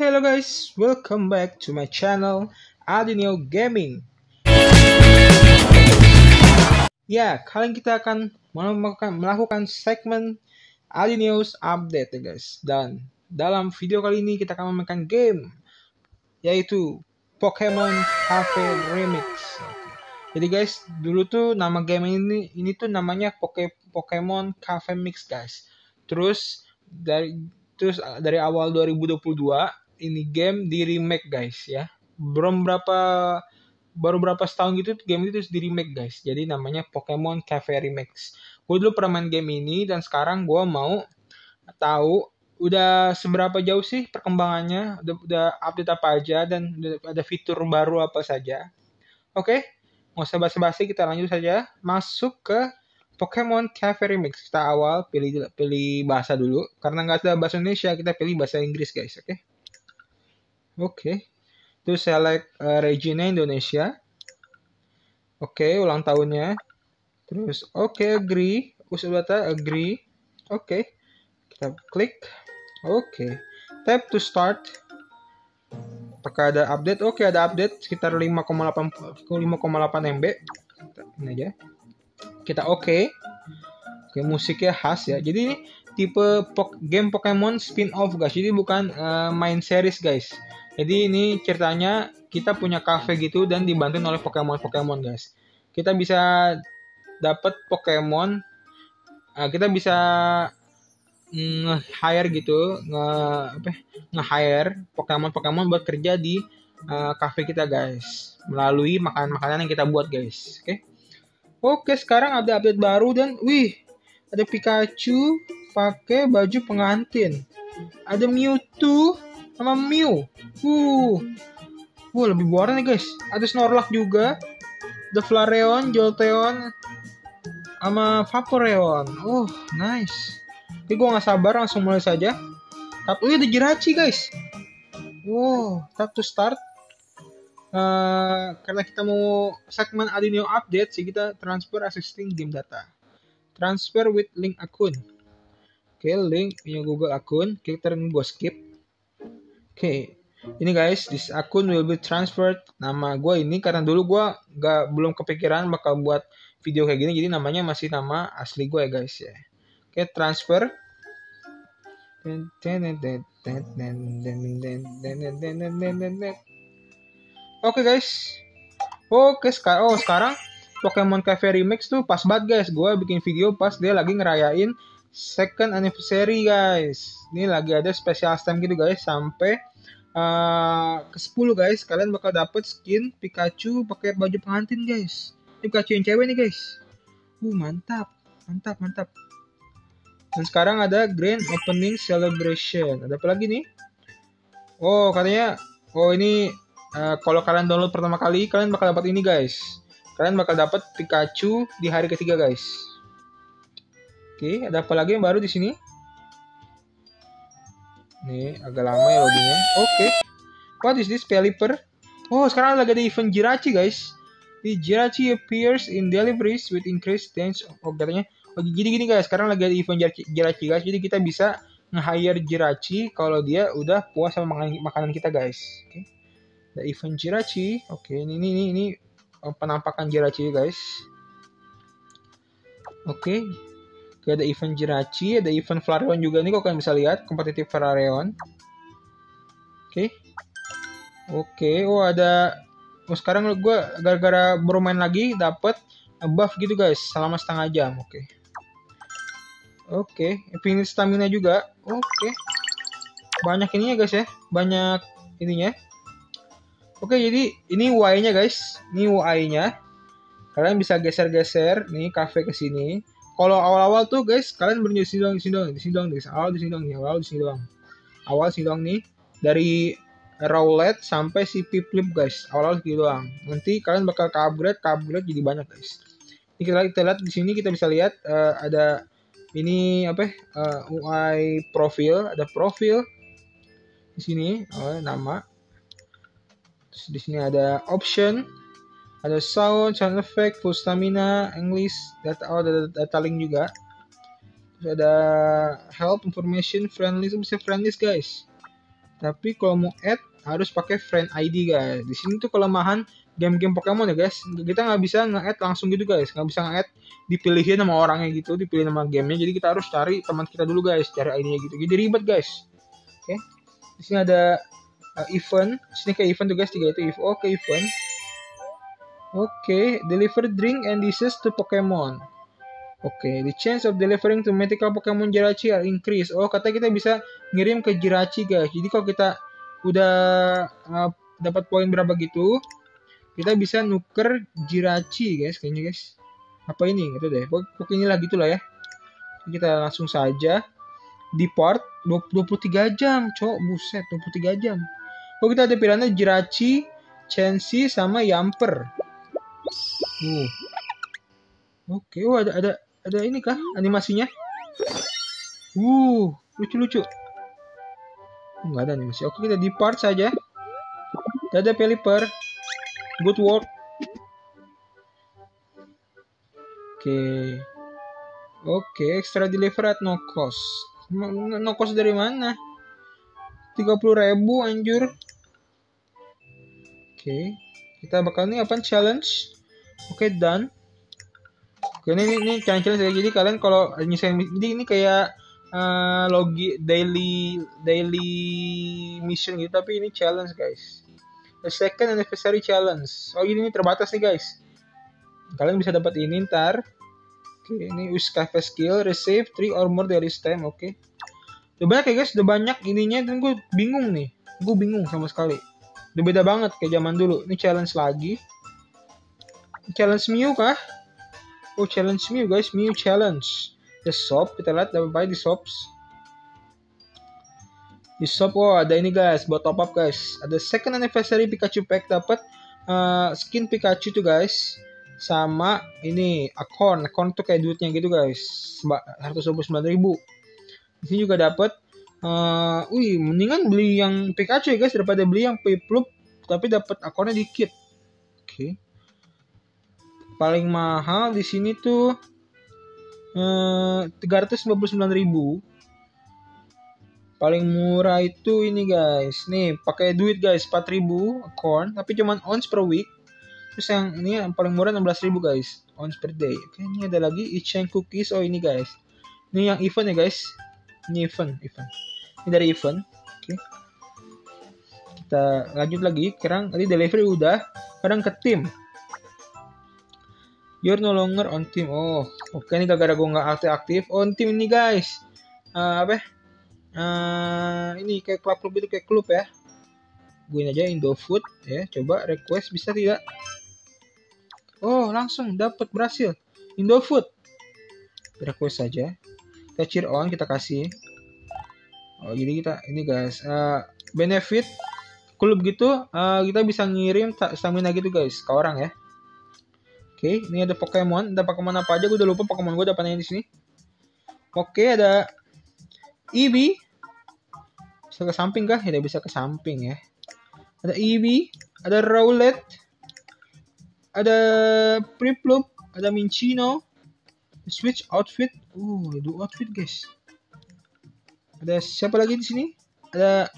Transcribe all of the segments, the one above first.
Hello guys, welcome back to my channel Addyneo Gaming. Ya, kali ini kita akan melakukan segmen Addyneo's update ya guys. Dan dalam video kali ini kita akan memainkan game yaitu Pokemon Cafe Remix. Jadi guys, dulu tuh nama game ini tuh namanya Pokemon Cafe Mix guys. Terus dari awal 2022 ini game di remake guys ya. Baru berapa setahun gitu game itu terus di remake guys. Jadi namanya Pokemon Cafe Remix. Gue dulu pernah main game ini dan sekarang gue mau tahu udah seberapa jauh sih perkembangannya, udah update apa aja dan ada fitur baru apa saja. Oke, nggak usah basa-basi, kita lanjut saja masuk ke Pokemon Cafe Remix. Kita awal pilih bahasa dulu. Karena nggak ada bahasa Indonesia, kita pilih bahasa Inggris guys, oke? Oke. Terus select regionnya Indonesia. Oke, ulang tahunnya. Terus oke, agree. Udah agree. Oke. Kita klik. Oke. Tap to start. Apakah ada update? Oke, ada update sekitar 5,8 MB. Ini aja. Kita oke, musiknya khas ya. Jadi ini tipe game Pokemon spin-off guys, jadi bukan main series guys. Jadi ini ceritanya kita punya cafe gitu dan dibantuin oleh Pokemon guys. Kita bisa dapat Pokemon, kita bisa nge-hire gitu, nge-hire Pokemon buat kerja di cafe kita guys, melalui makanan-makanan yang kita buat guys, oke? Oke, sekarang ada update baru dan wih, ada Pikachu pakai baju pengantin. Ada Mewtwo sama Mew. Lebih warna nih guys. Ada Snorlax juga. Ada Flareon, Jolteon sama Vaporeon. Nice. Ini gue gak sabar, langsung mulai saja. Tapi ada Jirachi guys. Tap to start. Karena kita mau segmen Addyneo update sih, kita transfer existing game data, transfer with link akun. Oke, link punya Google akun, kita gue skip. Oke, ini guys, this akun will be transferred. Nama gue ini karena dulu gue belum kepikiran bakal buat video kayak gini, jadi namanya masih nama asli gue ya guys ya. Oke, transfer. Oke guys, sekarang Pokemon Cafe Remix tuh pas banget guys, gue bikin video pas dia lagi ngerayain second anniversary guys. Ini lagi ada special time gitu guys, sampai ke 10 guys, kalian bakal dapet skin Pikachu pakai baju pengantin guys. Ini Pikachu yang cewek nih guys. Mantap. Dan sekarang ada Grand Opening Celebration. Ada apa lagi nih? Katanya, ini kalau kalian download pertama kali, kalian bakal dapat ini guys. Kalian bakal dapat Pikachu di hari ketiga guys. Oke, ada apa lagi yang baru di sini? Nih, agak lama ya loadingnya. Oke. What is this, Peliper? Sekarang lagi ada event Jirachi guys. Di Jirachi appears in deliveries with increased chance. Katanya. Jadi gini guys, sekarang lagi ada event Jirachi guys. Jadi kita bisa nge-hire Jirachi kalau dia udah puas sama makanan kita guys. Oke. The event Jirachi. Oke, ini penampakan Jirachi guys. Oke. Ada event Jirachi, ada event Flareon juga nih, kok kalian bisa lihat kompetitif Flareon. Oke. Sekarang gue gara-gara bermain lagi dapat buff gitu guys selama setengah jam. Oke. Infinite stamina juga. Banyak ininya guys ya. Banyak ininya. Oke, jadi ini UI-nya guys. Ini UI-nya. Kalian bisa geser-geser nih cafe ke sini. Kalau awal-awal tuh guys, kalian berdiri di sini doang nih, dari Rowlet sampai si Piplup guys. Awal-awal gitu doang. Nanti kalian bakal ke-upgrade jadi banyak guys. Ini kita lihat di sini, kita bisa lihat ada ini UI profil, ada profil di sini, nama. Terus di sini ada option, ada sound effect, full stamina, English, data link juga. Terus ada help, information, friendly, bisa friendly guys. Tapi kalau mau add harus pakai friend ID guys. Di sini tuh kelemahan game-game Pokemon ya guys. Kita nggak bisa nge-add langsung gitu guys. Nggak bisa nge-add dipilihin nama orangnya gitu, dipilih nama gamenya. Jadi kita harus cari teman kita dulu guys, cari ID-nya gitu. Jadi ribet guys. Oke. Di sini ada event. Di sini ke event tuh guys, tiga itu event. Oke, event. Oke, deliver drink and dishes to Pokemon. Oke, the chance of delivering to mythical Pokemon Jirachi are increased. Oh, katanya kita bisa ngirim ke Jirachi guys. Jadi kalau kita udah dapat poin berapa gitu, kita bisa nuker Jirachi guys, kayaknya guys. Apa ini? Gitu deh. Pokoknya lah gitulah ya. Kita langsung saja deport 23 jam, cok. Buset, 23 jam. Kok kita ada pilihannya Jirachi, Chansey sama Yamper. Oke, oh, ada ini kah animasinya? Lucu-lucu. Nggak ada animasi. Oke, kita depart saja. Dadah Peliper. Good work. Oke, extra deliver at no cost. No cost dari mana? 30.000 anjur. Oke, kita bakal nih apa challenge? Oke, done. Oke, ini challenge ya. Jadi kalian kalau nyesain ini kayak daily mission gitu, tapi ini challenge guys. The second anniversary challenge. Oh, ini terbatas nih guys. Kalian bisa dapat ini ntar. Oke, ini use cafe skill, receive 3 or more dari stem. Oke. Udah banyak ya guys, udah banyak ininya dan gue bingung nih. Gue bingung sama sekali. Udah beda banget kayak zaman dulu. Ini challenge lagi. Challenge Mew kah? Oh, challenge Mew guys, Mew challenge. The shop, kita lihat dapat di shops. Di shop, oh ada ini guys, buat top up guys. Ada second anniversary Pikachu pack, dapat skin Pikachu tuh guys. Sama ini akun tuh kayak duitnya gitu guys, 129.000. Di sini juga dapat mendingan beli yang Pikachu ya guys daripada beli yang Piplup tapi dapat akunnya dikit. Oke. Paling mahal di sini tuh 359.000. Paling murah itu ini guys. Nih, pakai duit guys 4.000 akun tapi cuman ounce per week. Terus yang ini yang paling murah 16.000 guys, ounce per day. Oke, ini ada lagi exchange cookies. Oh, ini guys. Ini yang event ya guys. Ini event. Ini dari event. Oke. Kita lanjut lagi. Sekarang tadi delivery udah, sekarang ke tim. You're no longer on team. Oh, oke, ini gara-gara gue nggak aktif on team ini guys. Ini kayak klub itu, kayak klub ya. Gue aja Indofood ya, coba request bisa tidak? Oh, langsung dapat, berhasil. Indofood. Request saja. Kita cheer on, kita kasih. Oh, jadi kita ini guys, benefit klub gitu, kita bisa ngirim stamina gitu guys ke orang ya. Oke, ini ada Pokemon. Ada Pokemon apa aja? Gue udah lupa Pokemon gue dapatnya di sini. Oke, ada Eevee. Bisa ke samping kah? Ya, bisa ke samping ya. Ada Eevee, ada Rowlet, ada Piplup, ada Minccino. Switch outfit. Do outfit guys. Ada siapa lagi di sini? Ada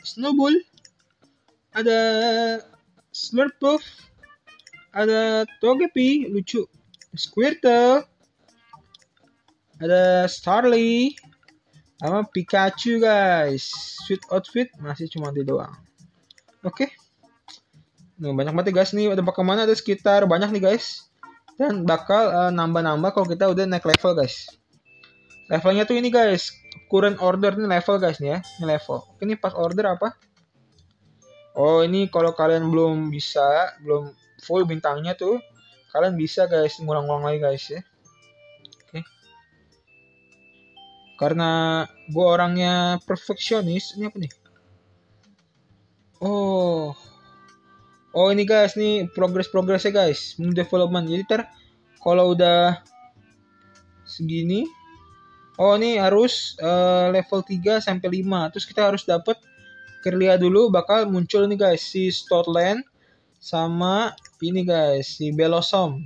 Snubbull. Ada Slurpuff. Ada Togepi, lucu. Squirtle. Ada Starly. Sama Pikachu guys. Sweet outfit masih cuma di doang. Oke. Nah, banyak banget guys nih. Ada Pokemon ada sekitar banyak nih guys. Dan bakal nambah-nambah kalau kita udah naik level guys. Levelnya tuh ini guys. Current order nih level guys nih ya. Ini level. Oke, ini pas order apa? Oh, ini kalau kalian belum full bintangnya tuh, kalian bisa guys ngulang-ngulang lagi guys ya. Oke. Karena gue orangnya perfeksionis, ini apa nih? Oh, ini guys nih progress-progressnya guys, development. Jadi kalau udah segini, oh ini harus level 3 sampai 5. Terus kita harus dapet Kirlia dulu, bakal muncul nih guys si Stoutland sama ini guys si Bellossom.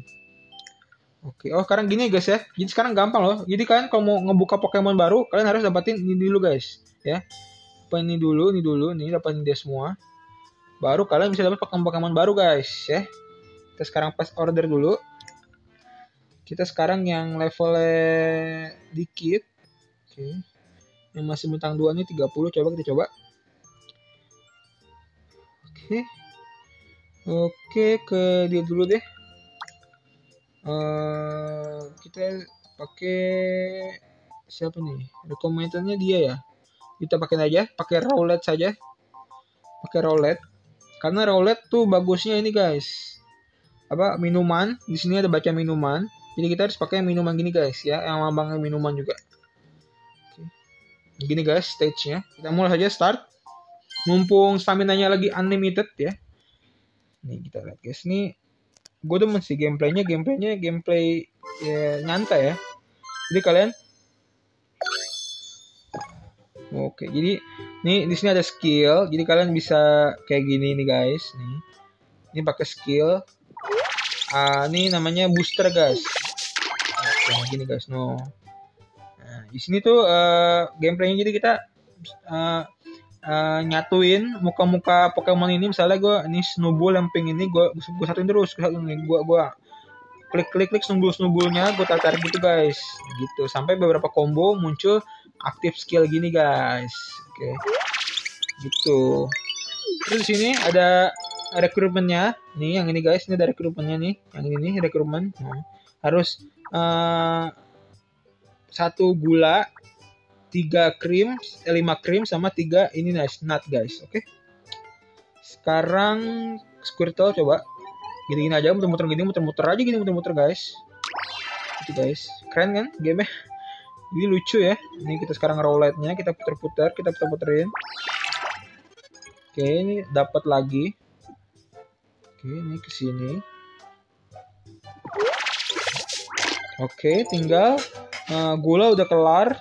Oke, oh sekarang gini guys ya. Jadi sekarang gampang loh. Jadi kalian kalau mau ngebuka Pokemon baru, kalian harus dapatin ini dulu guys. ya. Ini dulu, dapatin dia semua. Baru kalian bisa dapat Pokemon baru, guys, ya. Kita sekarang pas order dulu. Kita sekarang yang levelnya dikit. Oke. Yang masih bintang 2 ini 30, coba kita coba. Oke. Oke, ke dia dulu deh. Kita pakai siapa nih? Recommended-nya dia ya. Kita pakai aja, pakai Rowlet saja. Pakai Rowlet. Karena Rowlet tuh bagusnya ini, guys. Apa? Minuman. Di sini ada baca minuman. Jadi kita harus pakai minuman gini, guys, ya. Yang lambangnya minuman juga. Oke. Gini, guys, stage-nya. Kita mulai saja start. Mumpung stamina-nya lagi unlimited ya. Nih kita lihat, guys, nih. Gue tuh masih gameplaynya gameplay ya, nyantai ya. Jadi kalian, oke, jadi nih di sini ada skill, jadi kalian bisa kayak gini nih, guys, nih. Ini pakai skill. Ini namanya booster, guys. Nah, gini, guys, no. Nah, di sini tuh gameplaynya jadi kita nyatuin muka-muka Pokemon ini. Misalnya gue ini Snubbull yang pink ini, gue satuin terus, gue klik Snubbull-nya, gue tarik gitu, guys, gitu sampai beberapa combo muncul aktif skill gini, guys. Oke, gitu. Terus di sini ada rekrutmennya nih, yang ini, guys, ini ada rekrutmennya nih, yang ini nih rekrutmen. Nah, harus 1 gula, 3 krim, 5 krim, sama 3 ini nut, guys. Oke. Sekarang Squirtle coba. Gini-gini aja, muter-muter gini, muter-muter aja gini, muter-muter, guys. Gitu, guys. Keren kan game-nya? Jadi lucu ya. Ini kita sekarang Rowlet-nya kita puter-puter, kita puter-puterin. Oke, ini dapat lagi. Oke, ini ke sini. Oke, tinggal gula udah kelar.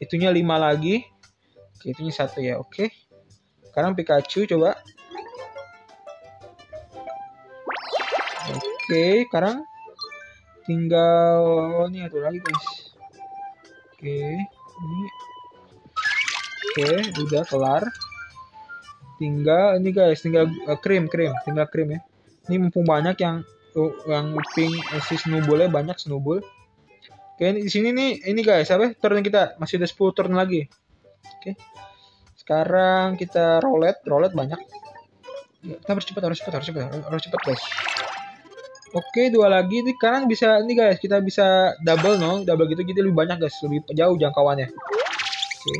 Itunya 5 lagi. Oke, itunya 1 ya. Oke. Sekarang Pikachu coba. Oke, sekarang tinggal ini satu lagi, guys. Oke, ini. Oke, udah kelar. Tinggal ini, guys, tinggal krim, tinggal krim ya. Ini mumpung banyak yang pink, si Snubbull-nya banyak, Snubbull. Oke, di sini nih, ini, guys, apa? Turn kita masih ada 10 turn lagi. Oke. Sekarang kita Rowlet banyak. Ya, kita harus cepat, guys. Oke, 2 lagi. Ini sekarang bisa ini, guys, kita bisa double gitu, jadi lebih banyak, guys, lebih jauh jangkauannya. Oke.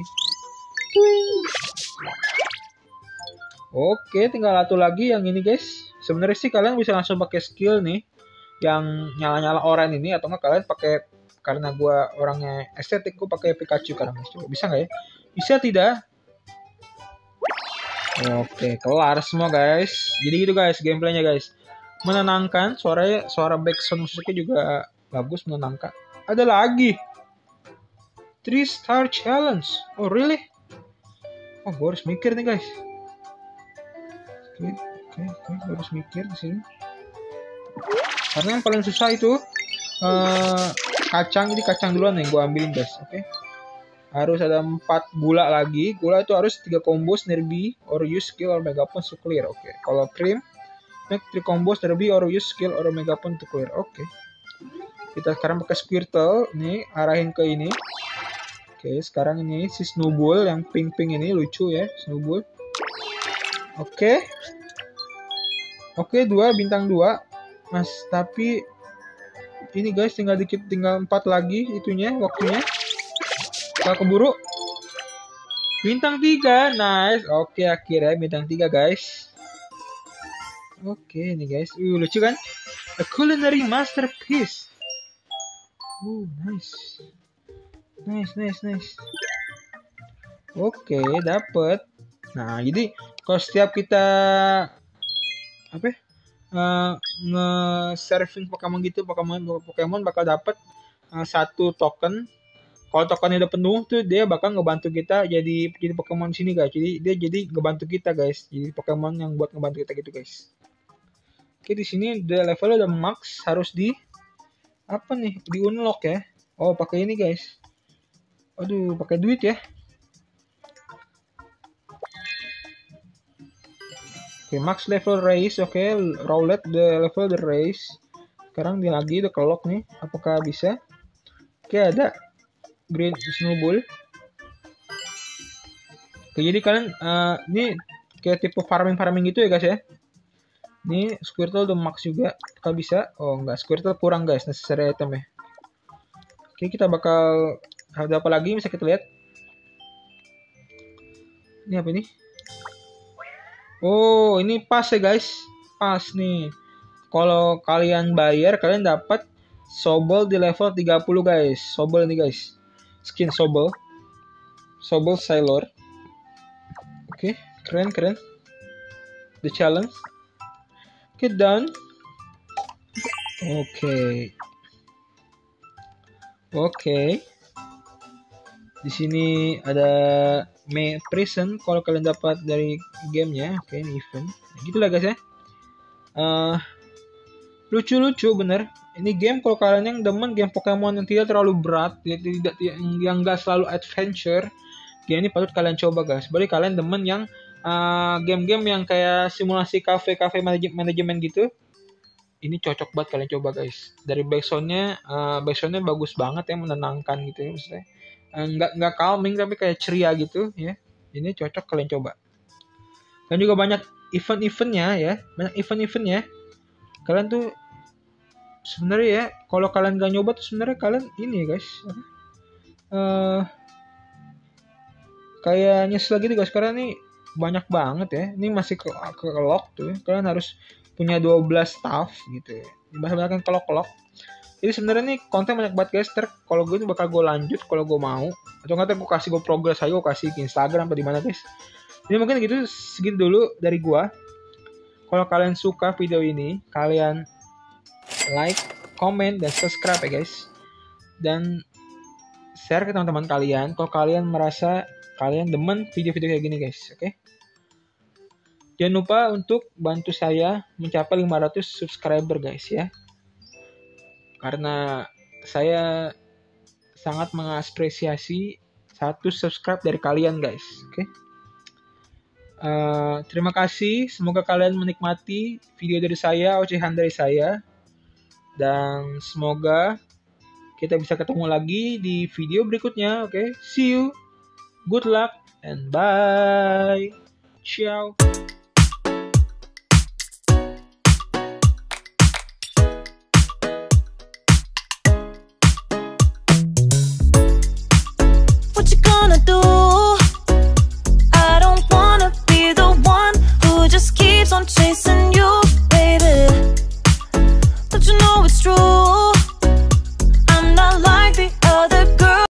Oke, tinggal 1 lagi yang ini, guys. Sebenarnya sih kalian bisa langsung pakai skill nih yang nyala-nyala oranye ini, atau enggak kalian pakai, karena gue orangnya estetik, gue pakai Pikachu sekarang, guys. Coba bisa nggak ya? Bisa tidak? Oke, kelar semua, guys. Jadi gitu, guys, gameplaynya, guys. Menenangkan, suara background musiknya juga bagus, menenangkan. Ada lagi 3-star challenge. Oh really? Oh, gue harus mikir nih, guys. Oke, gue harus mikir di sini. Karena yang paling susah itu kacang. Ini kacang duluan nih, gue ambilin, guys. Oke. Harus ada 4 gula lagi. Gula itu harus 3 combo Snurby, or use skill or megapon to clear. Oke. Kalau krim, make 3 combo Snurby, or use skill or megapon to clear. Oke. Kita sekarang pakai Squirtle. Nih, arahin ke ini. Oke, sekarang ini si Snubbull yang pink-pink ini lucu ya, Snubbull. Oke. Oke, 2 bintang 2. Mas, tapi ini, guys, tinggal dikit, tinggal 4 lagi itunya, waktunya. Kalau keburu bintang 3, nice. Oke, akhirnya bintang 3, guys. Oke, ini, guys, lucu kan? A culinary masterpiece. Nice. Nice. Oke, dapet. Nah, jadi kalau setiap kita apa ya? Nge-serving Pokemon gitu, Pokemon bakal dapat 1 token. Kalau tokennya udah penuh tuh dia bakal ngebantu kita jadi Pokemon sini, guys. Jadi dia jadi ngebantu kita, guys. Jadi Pokemon yang buat ngebantu kita gitu, guys. Oke, di sini udah levelnya udah max, harus di apa nih? Di unlock ya. Oh, pakai ini, guys. Aduh, pakai duit ya. Oke, max level race. Oke, Rowlet the level the race. Sekarang dia lagi the clock nih. Apakah bisa? Oke, ada green Snubbull. Oke, jadi kalian ini kayak tipe farming gitu ya guys ya. Ini Squirtle udah max juga. Apakah bisa? Oh enggak, Squirtle kurang guys necessary item ya. Oke, kita bakal ada apa lagi bisa kita lihat. Ini apa ini? Oh, ini pas ya guys. Pas nih. Kalau kalian bayar, kalian dapat Sobble di level 30 guys. Sobble ini guys. Skin Sobble. Sobble Sailor. Oke, keren. The challenge. Oke, done. Oke. Di sini ada May Prison kalau kalian dapat dari gamenya. Oke, ini event. Gitulah guys ya. Lucu-lucu bener. Ini game kalau kalian yang demen game Pokemon yang tidak terlalu berat, yang nggak selalu adventure, game ini patut kalian coba guys. Bagi kalian demen yang game-game yang kayak simulasi kafe manajemen gitu, ini cocok banget kalian coba guys. Dari backsoundnya, bagus banget ya, menenangkan gitu ya, maksudnya nggak calming tapi kayak ceria gitu ya. Ini cocok kalian coba. Dan juga banyak event-eventnya ya, kalian tuh sebenarnya ya, kalau kalian nggak nyoba tuh sebenarnya kalian ini guys kayak nyesel gitu guys, karena nih banyak banget ya. Ini masih ke lock tuh ya. Kalian harus punya 12 staff gitu ya. Bahasa-bahasa kan kelok-kelok. Jadi sebenarnya nih konten banyak banget guys. Kalau gue bakal gue lanjut kalau gue mau. Atau nggak gue kasih gue progress aja, gue kasih ke Instagram apa di mana guys. Jadi mungkin gitu, segitu dulu dari gue. Kalau kalian suka video ini, kalian like, comment, dan subscribe ya guys. Dan share ke teman-teman kalian kalau kalian merasa kalian demen video-video kayak gini guys. Oke? Jangan lupa untuk bantu saya mencapai 500 subscriber guys ya. Karena saya sangat mengapresiasi 1 subscribe dari kalian guys. Oke? Terima kasih. Semoga kalian menikmati video dari saya, ocehan dari saya. Dan semoga kita bisa ketemu lagi di video berikutnya. Oke? See you. Good luck and bye. Ciao.